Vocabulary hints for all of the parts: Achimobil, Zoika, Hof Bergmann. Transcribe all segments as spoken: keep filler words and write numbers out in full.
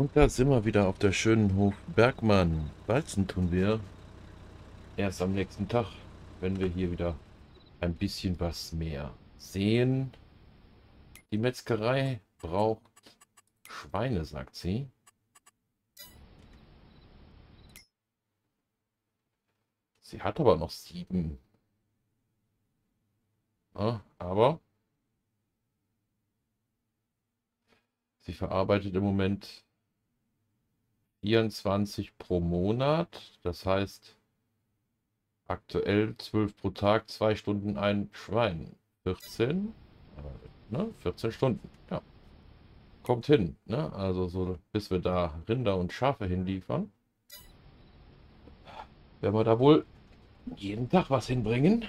Und da sind wir wieder auf der schönen Hof Bergmann. Walzen tun wir erst am nächsten Tag, wenn wir hier wieder ein bisschen was mehr sehen. Die Metzgerei braucht Schweine, sagt sie. Sie hat aber noch sieben. Ja, aber sie verarbeitet im Moment vierundzwanzig pro Monat. Das heißt aktuell zwölf pro Tag, zwei Stunden ein Schwein. vierzehn, ne? vierzehn Stunden. Ja. Kommt hin. Ne? Also so, bis wir da Rinder und Schafe hinliefern. Werden wir da wohl jeden Tag was hinbringen.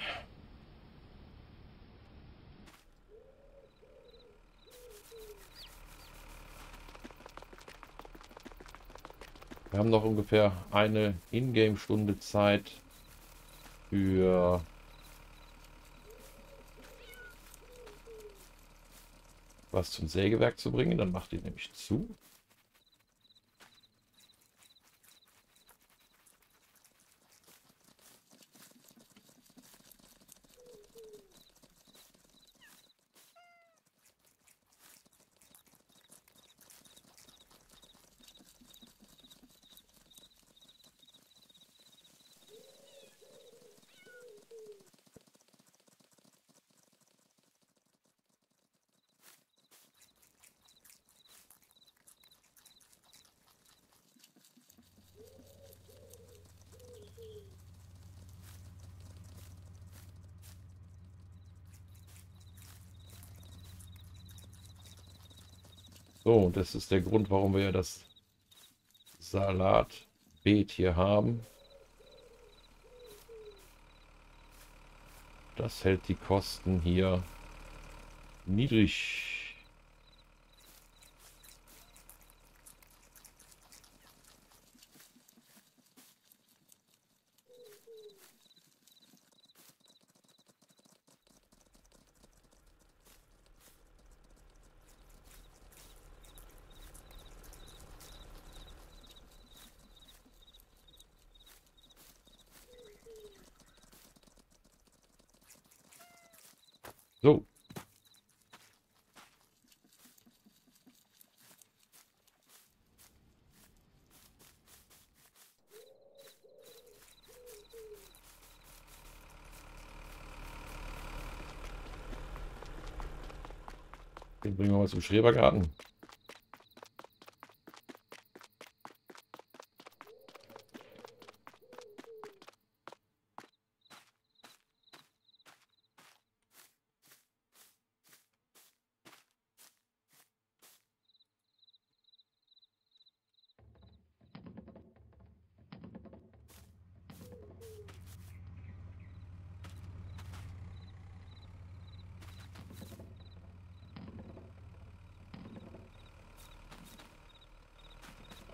Wir haben noch ungefähr eine Ingame-Stunde Zeit für was zum Sägewerk zu bringen. Dann macht ihr nämlich zu. So, das ist der Grund, warum wir das Salatbeet hier haben. Das hält die Kosten hier niedrig. So. Den bringen wir mal zum Schrebergarten.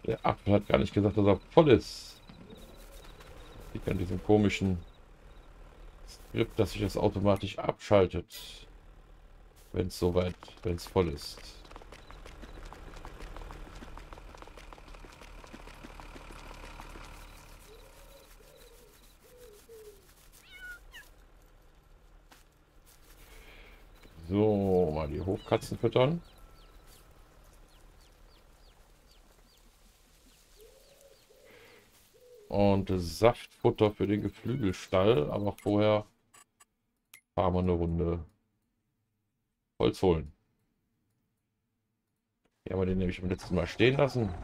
Der Apfel hat gar nicht gesagt, dass er voll ist. Liegt an diesem komischen Skript, dass sich das automatisch abschaltet, wenn es soweit, wenn es voll ist. So, mal die Hofkatzen füttern. Und Saftfutter für den Geflügelstall, aber vorher fahren wir eine Runde Holz holen. Hier haben wir den nämlich beim letzten Mal stehen lassen.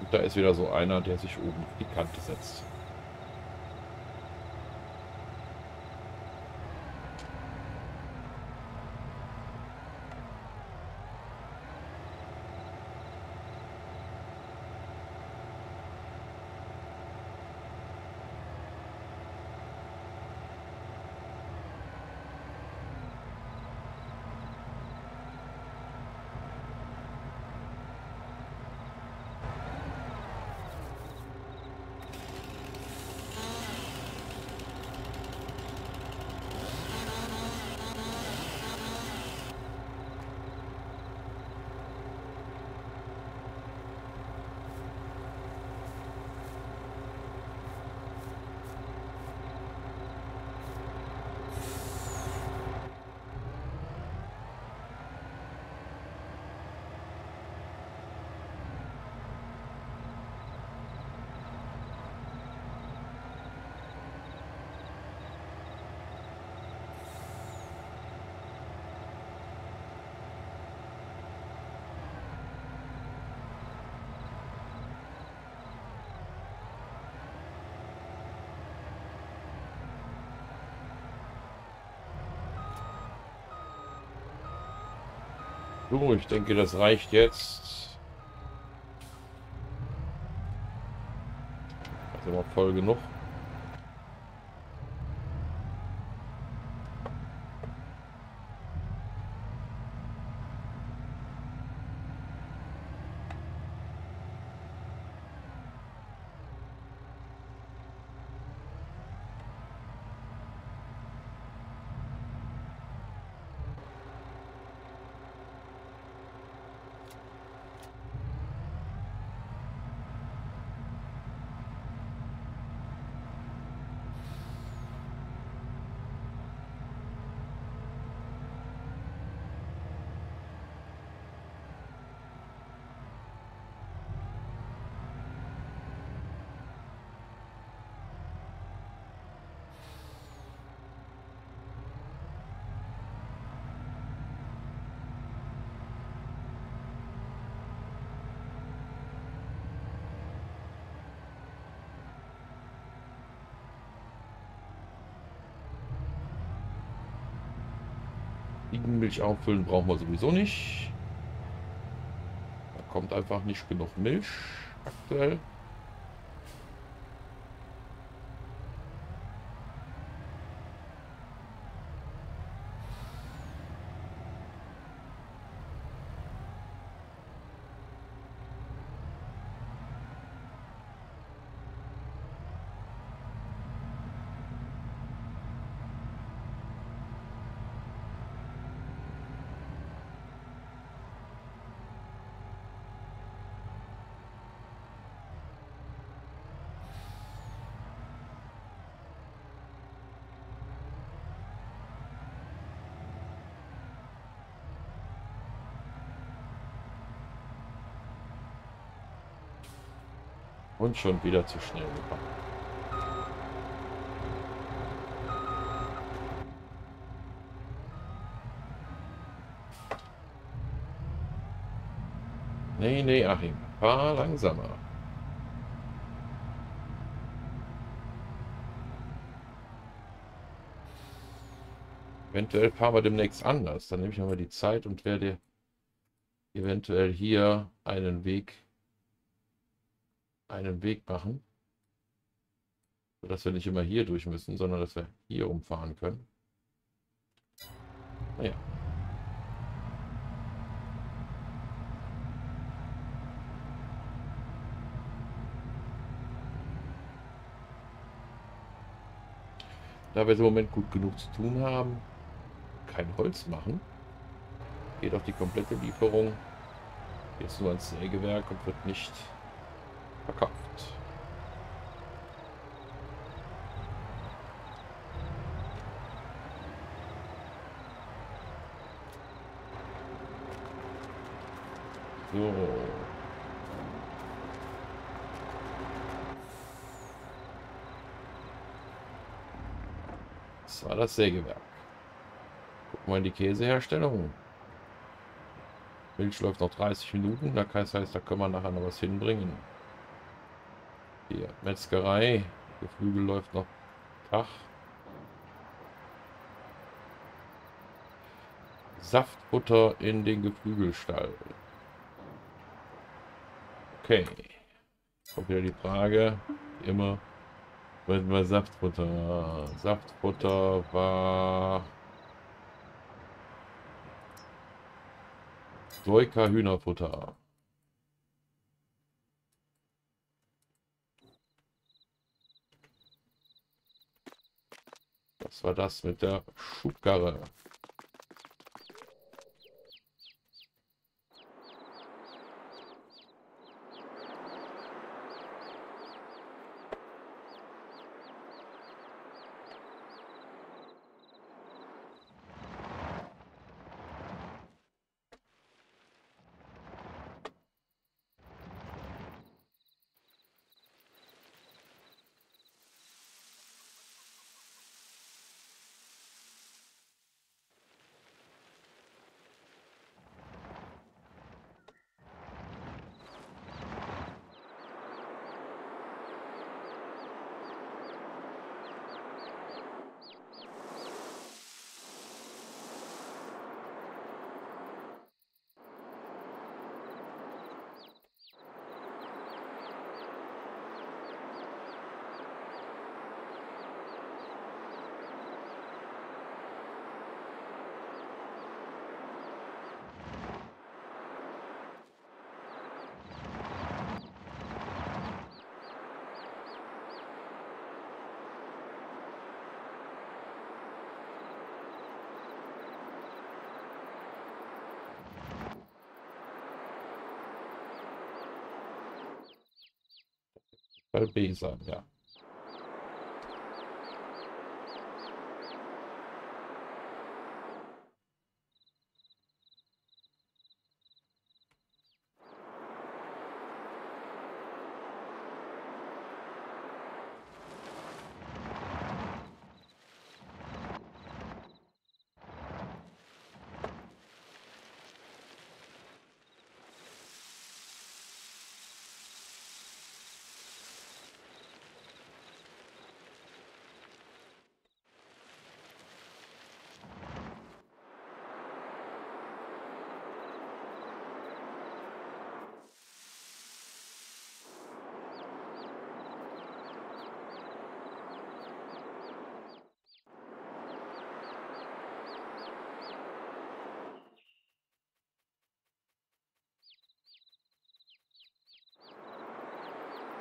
Und da ist wieder so einer, der sich oben auf die Kante setzt. So, ich denke, das reicht jetzt. Also mal voll genug. Milch auffüllen brauchen wir sowieso nicht. Da kommt einfach nicht genug Milch aktuell. Und schon wieder zu schnell gekommen. Nee, nee, Achim, fahr langsamer. Eventuell fahren wir demnächst anders. Dann nehme ich nochmal die Zeit und werde eventuell hier einen Weg einen Weg machen, sodass wir nicht immer hier durch müssen, sondern dass wir hier umfahren können. Naja. Da wir im Moment gut genug zu tun haben, kein Holz machen, geht auch die komplette Lieferung jetzt nur ans Sägewerk und wird nicht verkauft. So. Das war das Sägewerk. Gucken wir in die Käseherstellung. Milch läuft noch dreißig Minuten, das heißt, da können wir nachher noch was hinbringen. Hier, Metzgerei. Geflügel läuft noch. Kach. Saftbutter in den Geflügelstall. Okay. Kommt wieder die Frage. Wie immer. Wollten wir Saftbutter. Saftbutter war... Zoika Hühnerfutter. Das war das mit der Schubkarre. B sein, ja.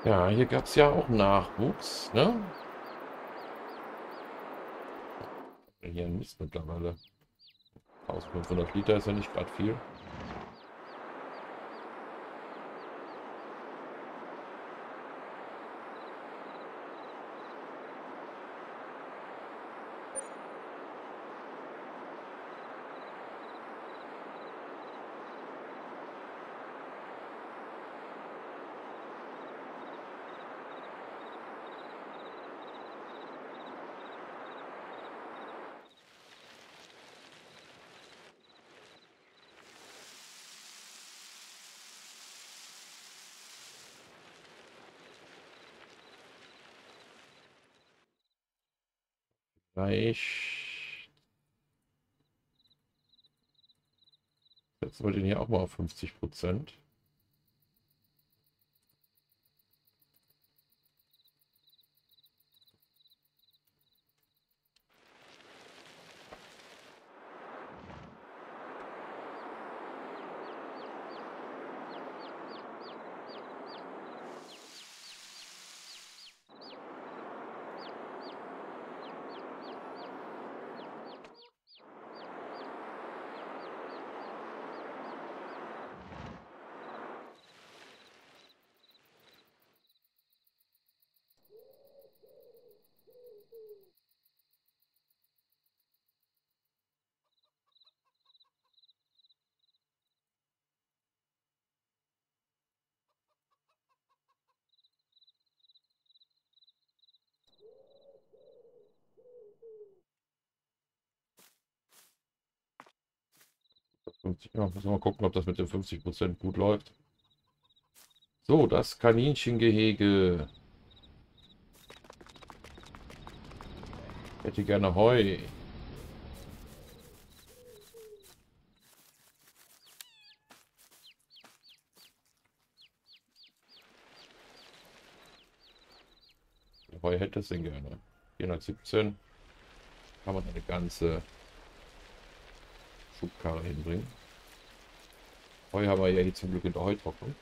Ja, hier gab es ja auch Nachwuchs, ne? Hier ein Mist mittlerweile. eintausendfünfhundert Liter ist ja nicht gerade viel. Gleich. Setzen wir den hier auch mal auf fünfzig Prozent. Ja, müssen wir mal gucken, ob das mit den fünfzig Prozent gut läuft. So, das Kaninchengehege. Hätte gerne Heu. Heu hätte es denn gerne. vierhundertsiebzehn. Kann man eine ganze Schubkarre hinbringen. Heu haben wir ja hier zum Glück in der Heutrocknung.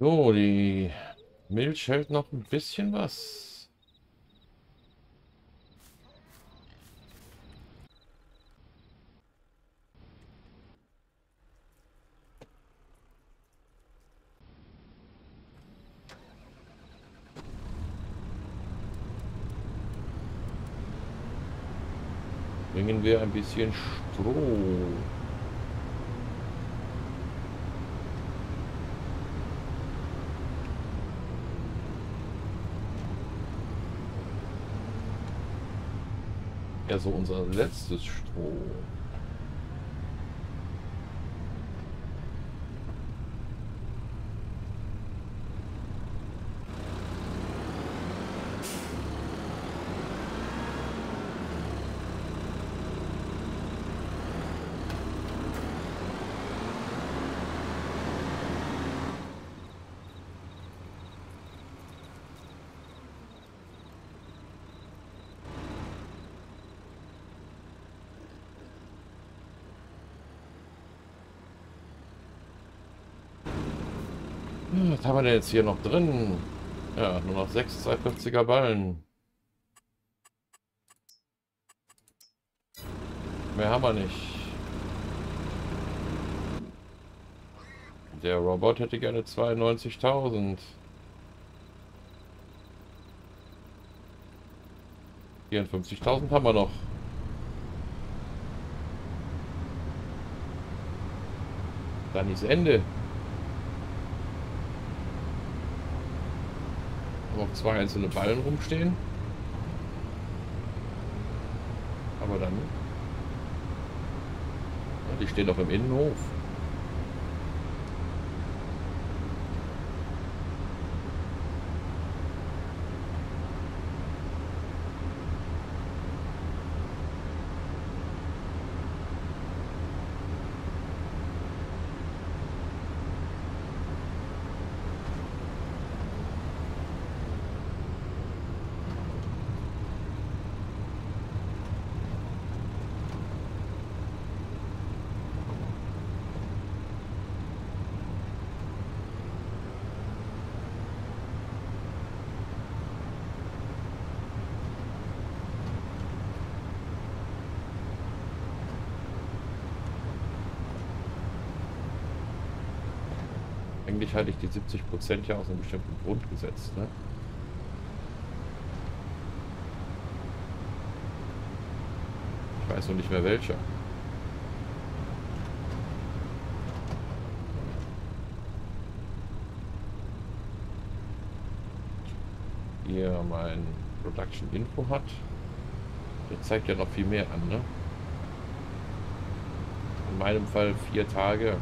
So, die Milch hält noch ein bisschen was. Bringen wir ein bisschen Stroh. Also unser letztes Stroh. Was haben wir denn jetzt hier noch drin? Ja, nur noch sechs zweihundertfünfziger Ballen. Mehr haben wir nicht. Der Robot hätte gerne zweiundneunzigtausend. vierundfünfzigtausend haben wir noch. Dann ist Ende. Noch zwei einzelne Ballen rumstehen. Aber dann... Ja, die stehen doch im Innenhof. Eigentlich hatte ich die siebzig Prozent ja aus einem bestimmten Grund gesetzt, ne? Ich weiß noch nicht mehr welcher. Hier mein Production Info hat. Der zeigt ja noch viel mehr an, ne? In meinem Fall vier Tage.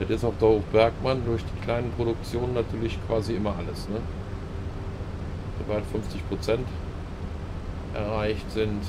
Das ist auf der Hof Bergmann durch die kleinen Produktionen natürlich quasi immer alles. Ne? Sobald fünfzig Prozent erreicht sind,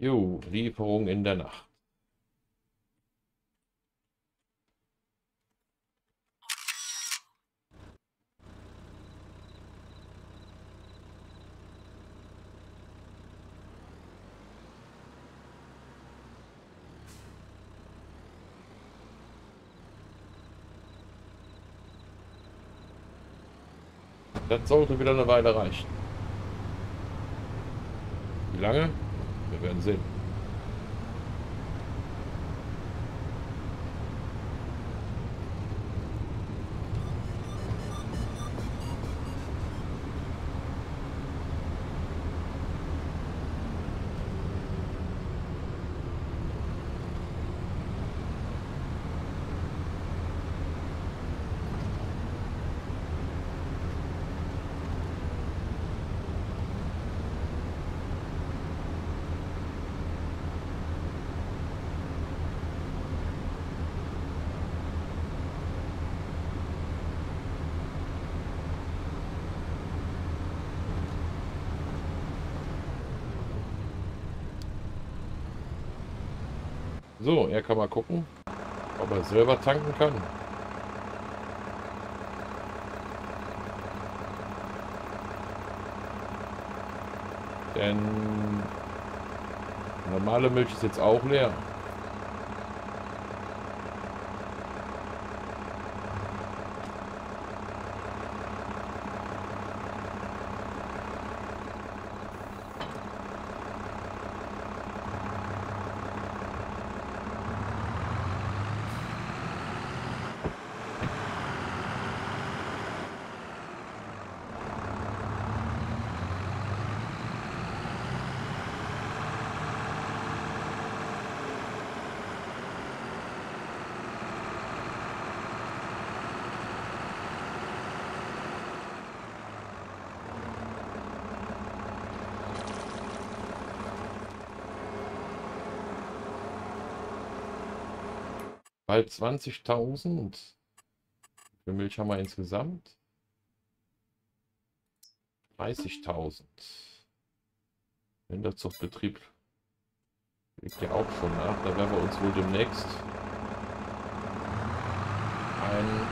jo, Lieferung in der Nacht. Das sollte wieder eine Weile reichen. Wie lange? Wir werden sehen. So, er kann mal gucken, ob er selber tanken kann. Denn normale Milch ist jetzt auch leer. Bald zwanzigtausend. Für Milch haben wir insgesamt dreißigtausend. Rinderzuchtbetrieb liegt ja auch schon nach. Da werden wir uns wohl demnächst ein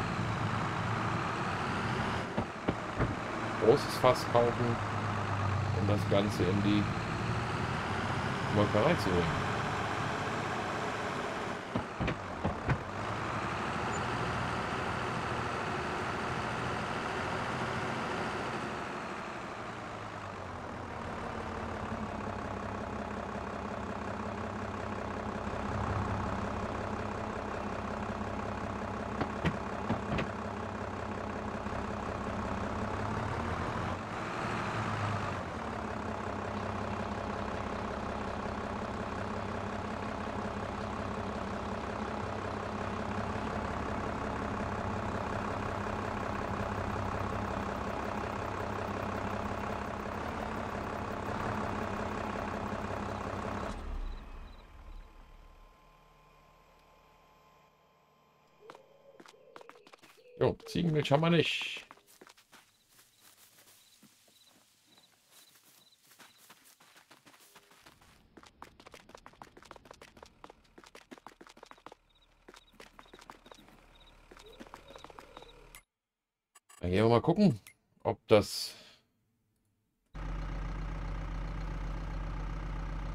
großes Fass kaufen, um das Ganze in die Molkerei zu bringen. Jo, Ziegenmilch haben wir nicht. Dann gehen wir mal gucken, ob das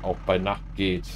auch bei Nacht geht.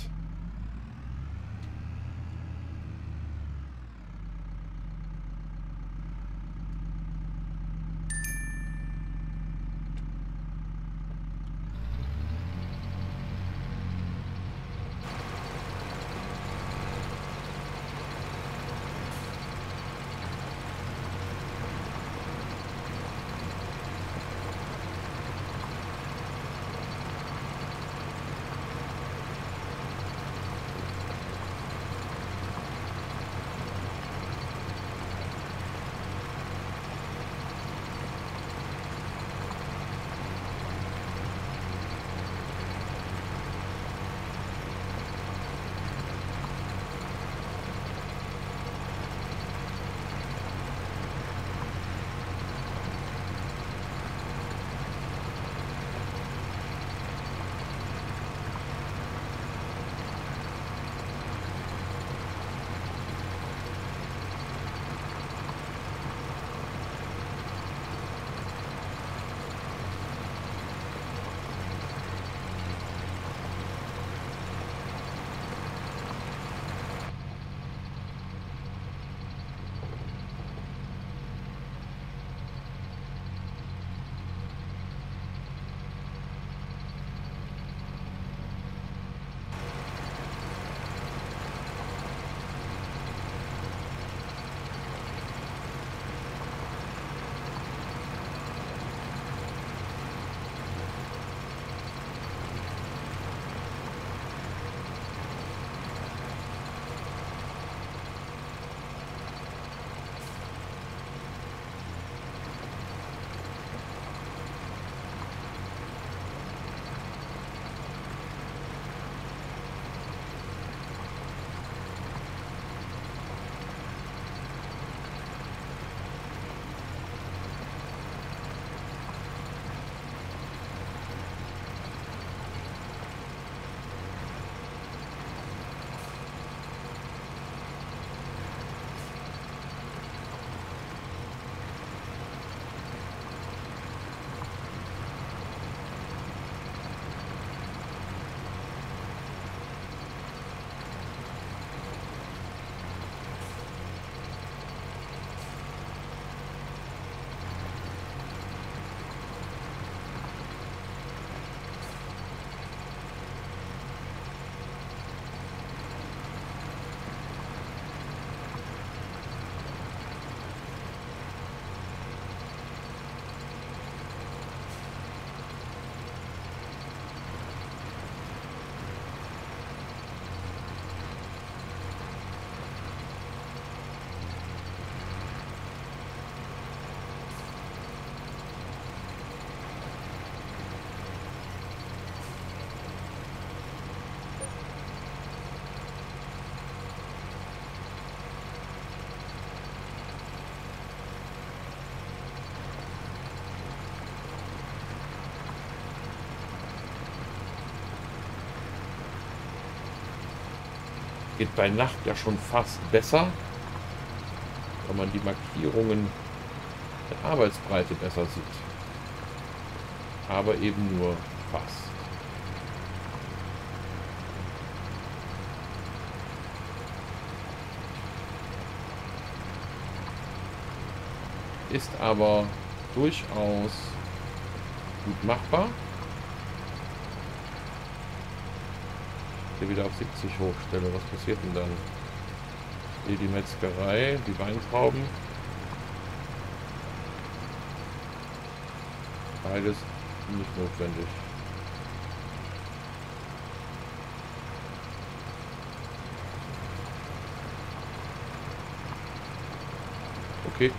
Geht bei Nacht ja schon fast besser. Wenn man die Markierungen der Arbeitsbreite besser sieht. Aber eben nur fast. Ist aber durchaus gut machbar. Hier wieder auf siebzig hochstelle. Was passiert denn dann? Hier die Metzgerei, die Weintrauben. Beides nicht notwendig. Okay.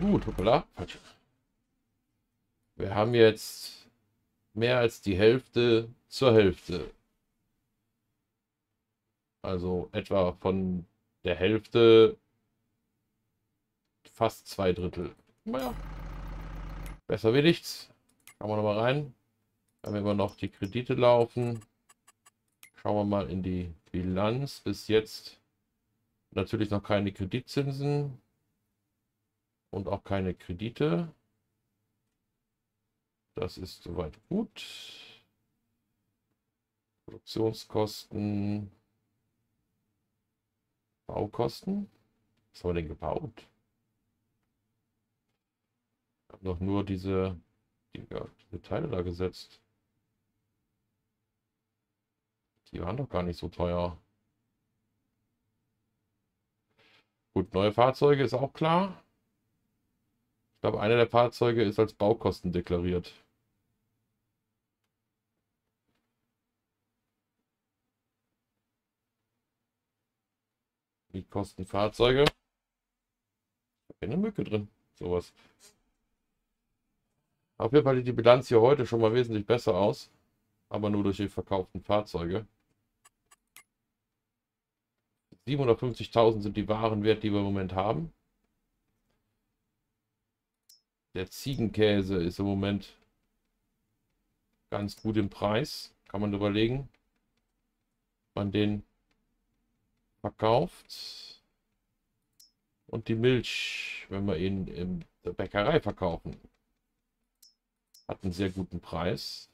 Gut, hoppla. Wir haben jetzt mehr als die Hälfte zur Hälfte. Also etwa von der Hälfte fast zwei Drittel. Naja, besser wie nichts. Schauen wir nochmal rein. Da haben wir immer noch die Kredite laufen. Schauen wir mal in die Bilanz. Bis jetzt natürlich noch keine Kreditzinsen. Und auch keine Kredite. Das ist soweit gut. Produktionskosten. Baukosten. Was haben wir denn gebaut? Ich habe noch nur diese, die, diese Teile da gesetzt. Die waren doch gar nicht so teuer. Gut, neue Fahrzeuge ist auch klar. Ich glaube, einer der Fahrzeuge ist als Baukosten deklariert. Wie kosten Fahrzeuge? Da ist eine Mücke drin. Sowas. Auf jeden Fall sieht die Bilanz hier heute schon mal wesentlich besser aus. Aber nur durch die verkauften Fahrzeuge. siebenhundertfünfzigtausend sind die wahren Wert, die wir im Moment haben. Der Ziegenkäse ist im Moment ganz gut im Preis. Kann man überlegen, ob man den verkauft. Und die Milch, wenn wir ihn in der Bäckerei verkaufen, hat einen sehr guten Preis.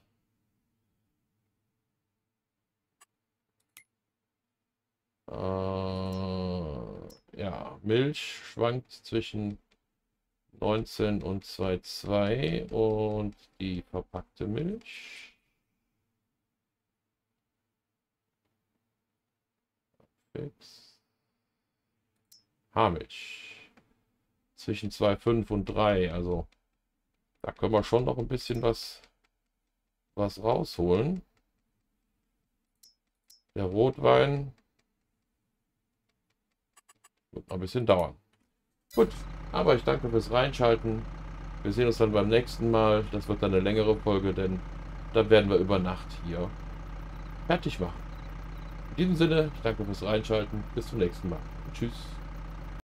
Äh, ja, Milch schwankt zwischen neunzehn und zwei Komma zwei und die verpackte Milch. Fix. Haarmilch. Zwischen zwei Komma fünf und drei. Also da können wir schon noch ein bisschen was, was rausholen. Der Rotwein wird noch ein bisschen dauern. Gut, aber ich danke fürs Reinschalten. Wir sehen uns dann beim nächsten Mal. Das wird dann eine längere Folge, denn dann werden wir über Nacht hier fertig machen. In diesem Sinne, ich danke fürs Reinschalten. Bis zum nächsten Mal. Tschüss.